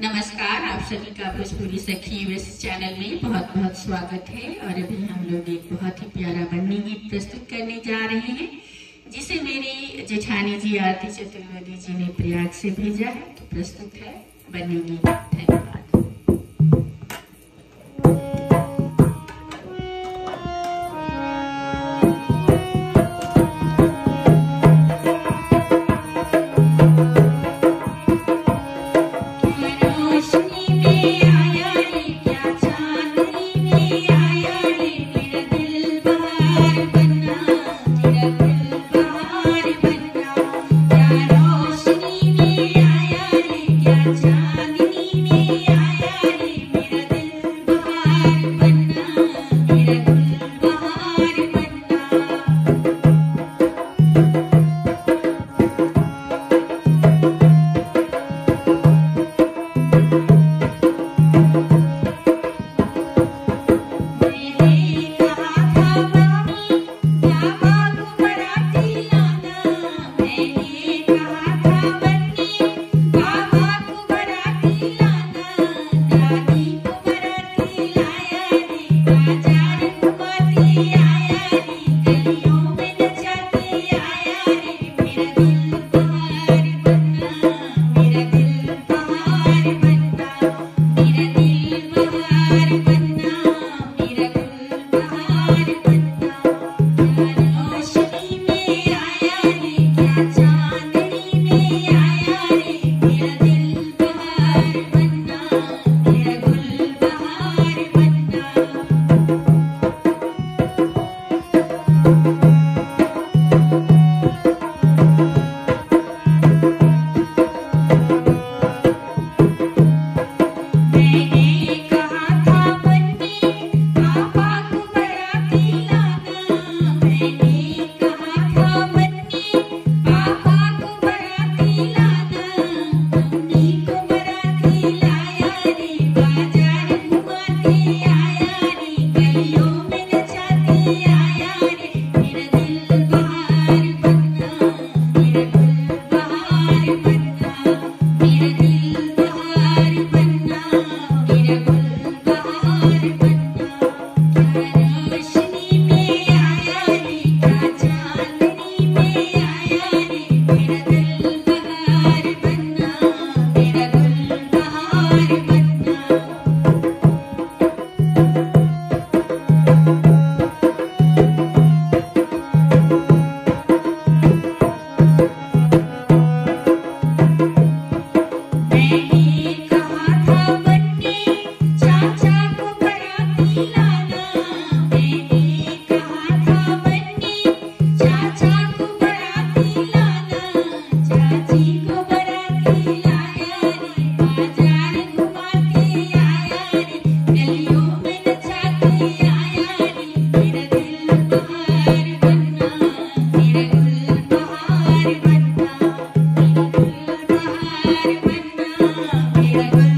नमस्कार, आप सभी का भोजपुरी सखी यूएसए चैनल में बहुत बहुत स्वागत है। और अभी हम लोग एक बहुत ही प्यारा बन्नी गीत प्रस्तुत करने जा रहे हैं, जिसे मेरी जेठानी जी आरती चतुर्वेदी जी ने प्रयाग से भेजा है। तो प्रस्तुत है बन्नी गीत। धन्यवाद।